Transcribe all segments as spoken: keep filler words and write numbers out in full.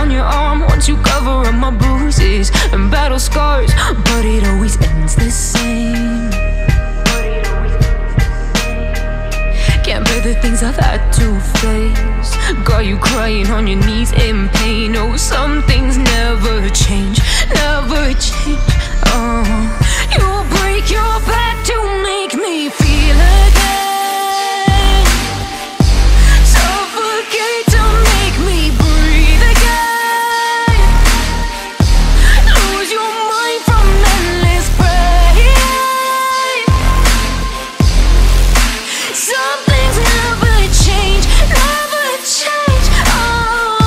on your arm once you cover up my bruises and battle scars, but it always ends the same. Can't bear the things I've had to face. Got you crying on your knees in pain. Oh, some things never change, never change. Oh. You break your back to make me feel again, suffocate to make me breathe again, lose your mind from endless pain. Some things never change, never change. Oh,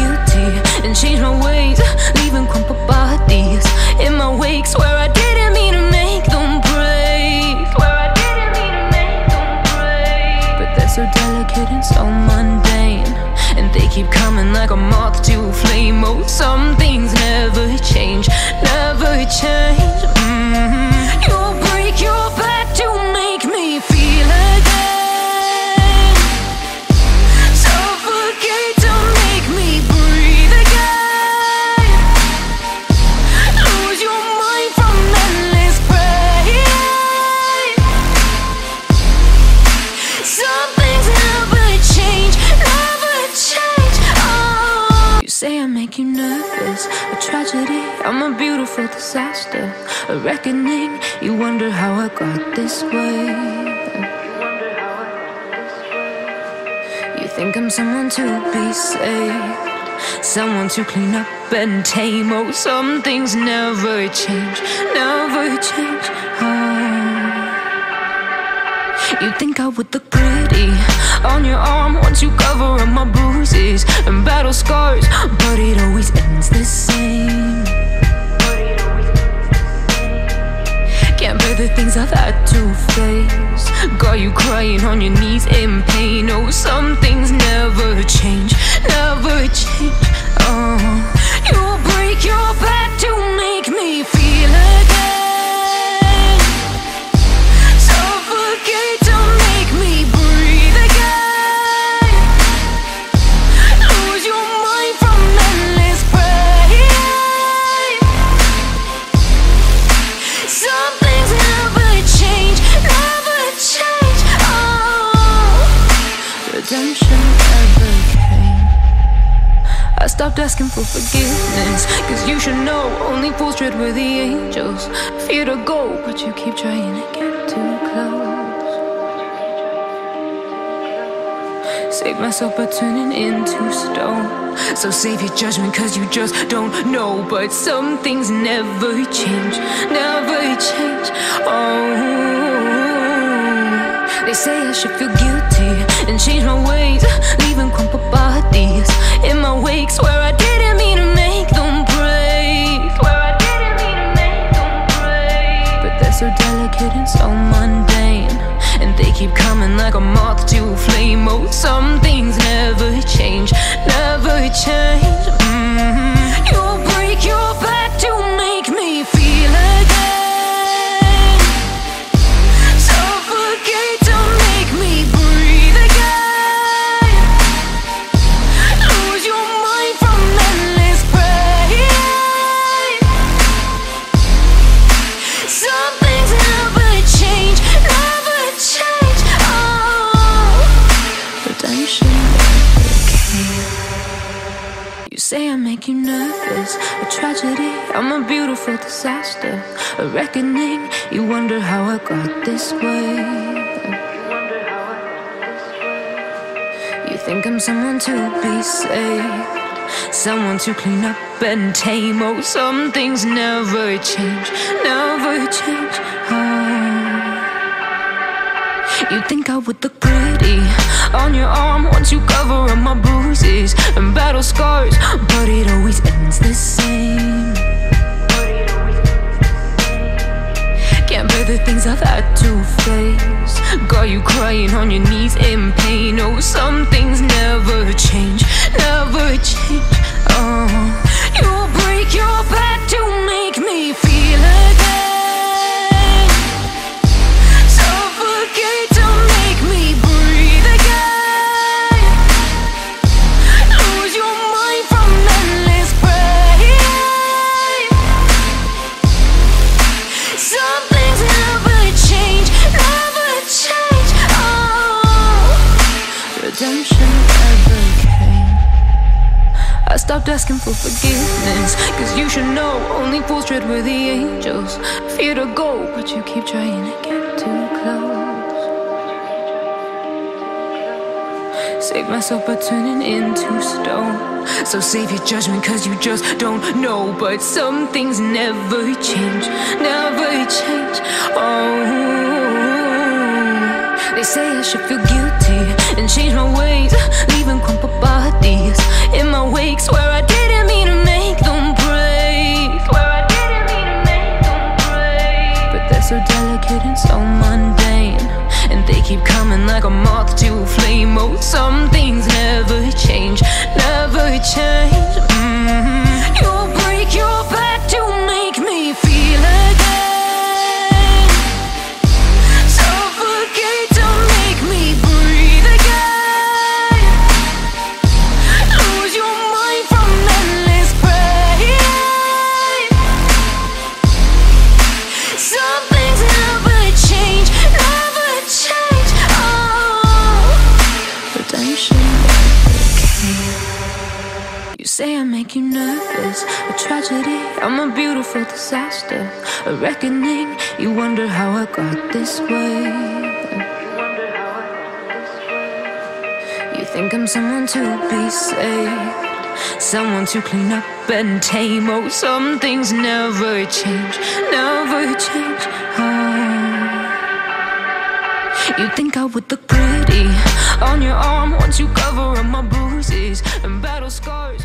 guilty and change my ways, leaving crumpled bodies in my wakes where I didn't mean to make them break, where I didn't mean to make them break. But they're so delicate and so mundane, and they keep coming like a moth to a flame. Oh, some things never change, never change. Mm-hmm. You break your back to make me feel again. You nervous, a tragedy, I'm a beautiful disaster. A reckoning, you wonder how I got this way. You think I'm someone to be saved, someone to clean up and tame. Oh, some things never change, never change. Oh. You think I would look pretty on your arm once you cover up my bruises and battle scars, but it always ends the same. Can't bear the things I've had to face. Got you crying on your knees in pain. Oh, some things never change, never change. Oh, you break your back to make me feel again, suffocate to make me breathe. Redemption ever came. I stopped asking for forgiveness, cause you should know only fools tread with the angels. Fear to go, but you keep trying to get too close. Save myself by turning into stone. So save your judgment, cause you just don't know. But some things never change, never change. Oh, they say I should feel guilty and change my ways, leaving crumpled bodies in my wakes where I didn't mean to make them break, where I didn't mean to make them break. But they're so delicate and so mundane, and they keep coming like a moth to a flame. Oh, some things never change, never change. Mm-hmm. You break your back to make me feel again, suffocate to make me breathe. make you nervous. A tragedy, I'm a beautiful disaster. A reckoning, you wonder how I got this way. You think I'm someone to be saved, someone to clean up and tame. Oh, some things never change, never change. Oh. You think I would look pretty on your arm once you cover up my bruises and battle scars, but it always ends the same. Can't bear the things I've had to face, got you crying on your knees in pain. Oh, some things never change, never change. Oh, you break your back to make me feel again. Redemption ever came. I stopped asking for forgiveness, cause you should know only fools tread with the angels. Fear to go, but you keep trying to get too close. Save myself by turning into stone, so save your judgment cause you just don't know. But some things never change, never change. Oh, they say I should feel guilty and change my ways, leaving crumpled bodies in my wake. Swear I didn't mean to make them break, where I didn't mean to make them break. But they're so delicate and so mundane, and they keep coming like a moth to a flame. Oh, some things never change, never change. Mm-hmm. You break your back to make me feel again. Say I make you nervous, a tragedy, I'm a beautiful disaster. A reckoning, you wonder how I got this way. You think I'm someone to be saved, someone to clean up and tame. Oh, some things never change, never change. Oh. You think I would look pretty on your arm once you cover up my bruises and battle scars.